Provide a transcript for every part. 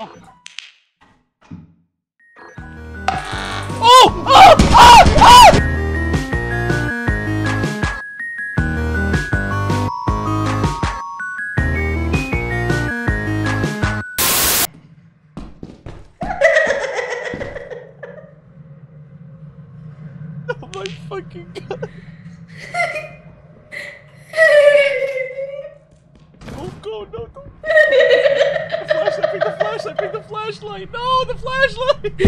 Oh my fucking god. Oh god, no, don't. The flashlight. No, the flashlight.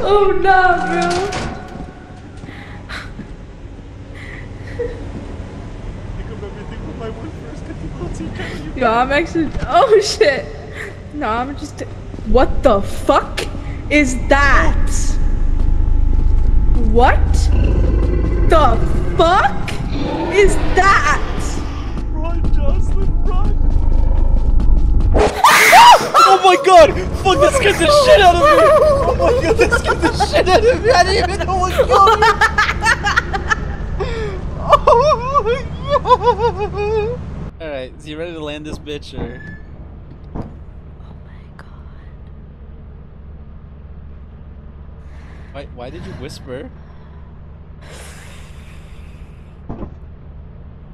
Oh no, bro. Think of everything with my one first difficulty. Can you? Yo, I'm actually. Oh shit. No, I'm just. What the fuck is that? What the fuck is that? Run, Jocelyn, run! Oh my god! Fuck, that scared the shit out of me! Oh my god, that scared the shit out of me! I didn't even know what killed me! Oh my god! Alright, so you ready to land this bitch or? Why did you whisper?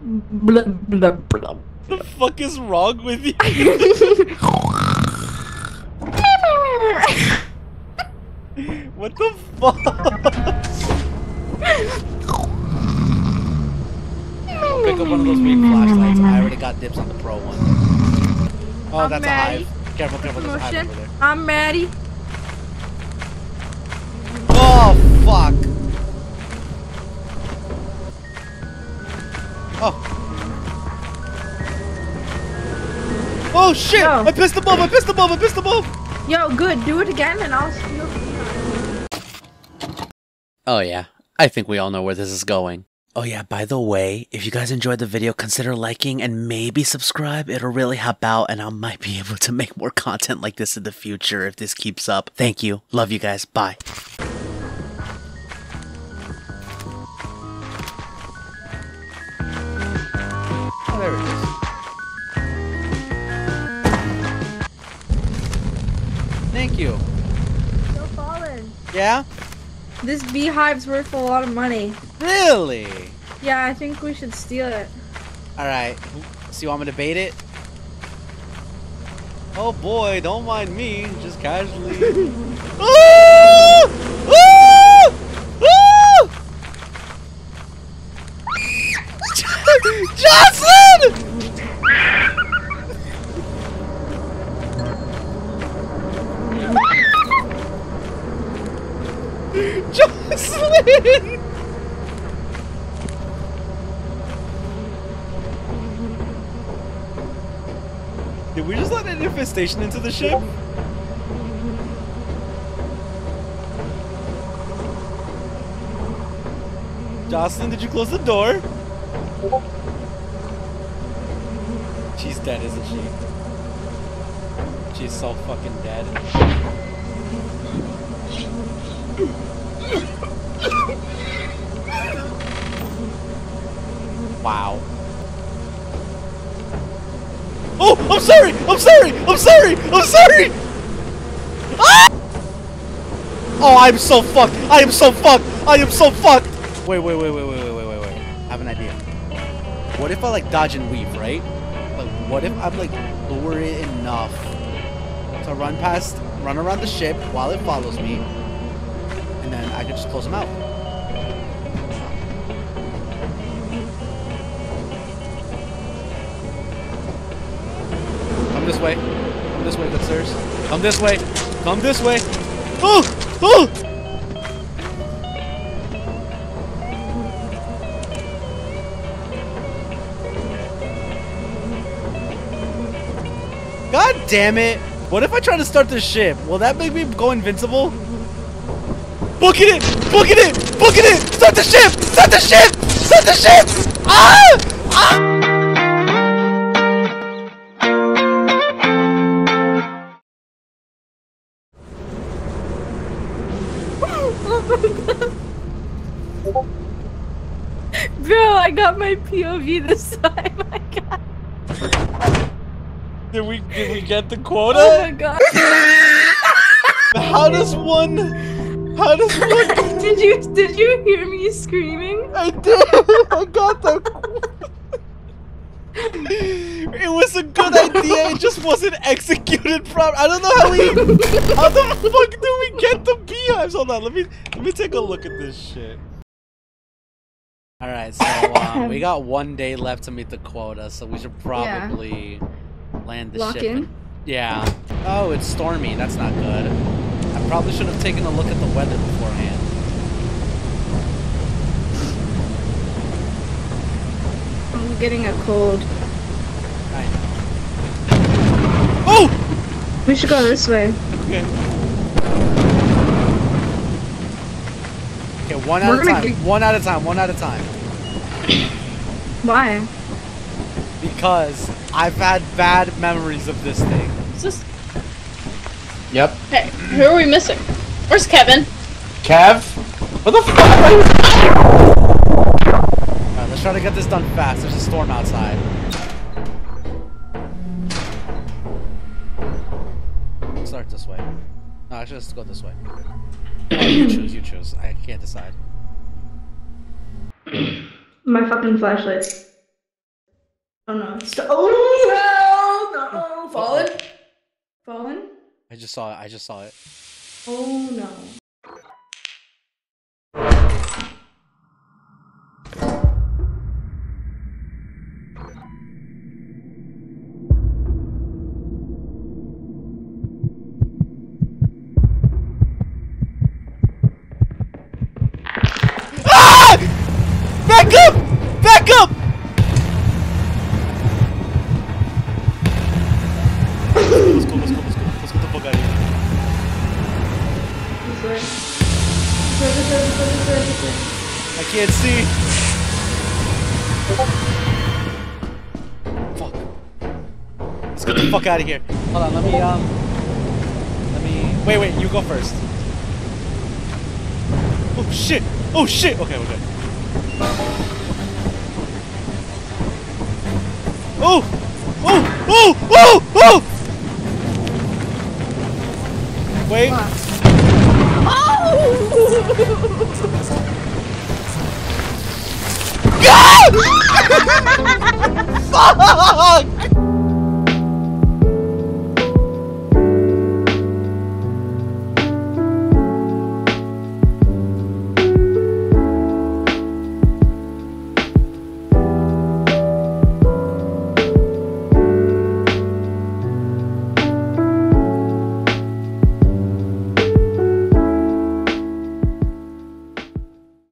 Blub, blub, blub. The fuck is wrong with you? What the fuck? I'll pick up one of those big flashlights. I already got dips on the pro one. Oh, I'm that's Maddie. A hive. Careful, careful, there's a hive over there. I'm Maddie. Oh fuck! Oh! Oh shit! Yo. I pissed the bulb! I pissed the bulb! I pissed the bulb! Yo, good. Do it again, and I'll steal. Oh yeah, I think we all know where this is going. Oh yeah, by the way, if you guys enjoyed the video, consider liking and maybe subscribe. It'll really help out, and I might be able to make more content like this in the future if this keeps up. Thank you. Love you guys. Bye. Oh, there it is. Thank you. Still falling. Yeah? This beehive's worth a lot of money. Really? Yeah, I think we should steal it. Alright. So you want me to bait it? Oh boy, don't mind me. Just casually. Ooh! Ooh! Ooh! Jocelyn! Jocelyn! Did we just let an infestation into the ship? Jocelyn, did you close the door? She's dead, isn't she? She's so fucking dead. Wow. Oh, I'm sorry! I'm sorry! I'm sorry! I'm sorry! Ah! Oh, I'm so fucked! I am so fucked! I am so fucked! Wait. I have an idea. What if I like dodge and weave, right? Like, what if I like lure it enough to run around the ship while it follows me, and then I could just close them out. This way. Come this way, good sirs. Come this way. Come this way. Oh! Oh! God damn it! What if I try to start this ship? Will that make me go invincible? Book it! Book it! Book it! Start the ship! Start the ship! Start the ship! Ah! Ah! Bro, I got my POV this time. I got. Did we get the quota? Oh my god! How does one? Did you hear me screaming? I did. I got the. It was a good idea, it just wasn't executed properly. I don't know how we how the fuck do we get the beehives? Hold on, let me take a look at this shit. Alright, so we got 1 day left to meet the quota, so we should probably land the ship. Yeah. Oh, it's stormy, that's not good. I probably should have taken a look at the weather beforehand. I'm getting a cold. I know. Oh! We should go this way. Okay. Okay, one at a time. Why? Because I've had bad memories of this thing. Is this... Yep. Hey, who are we missing? Where's Kevin? Kev? What the fuck are you... Let's try to get this done fast. There's a storm outside. Start this way. No, I should just go this way. You choose. I can't decide. My fucking flashlight. Oh no. Oh no! Fallen? Fallen? I just saw it. Oh no. Back up! Let's go. Let's get the fuck out of here. This way. I can't see. Fuck. Let's get the fuck out of here. Hold on, let me... Wait, you go first. Oh shit! Okay, we're good. Oh! Wait. Oh! God! Fuck!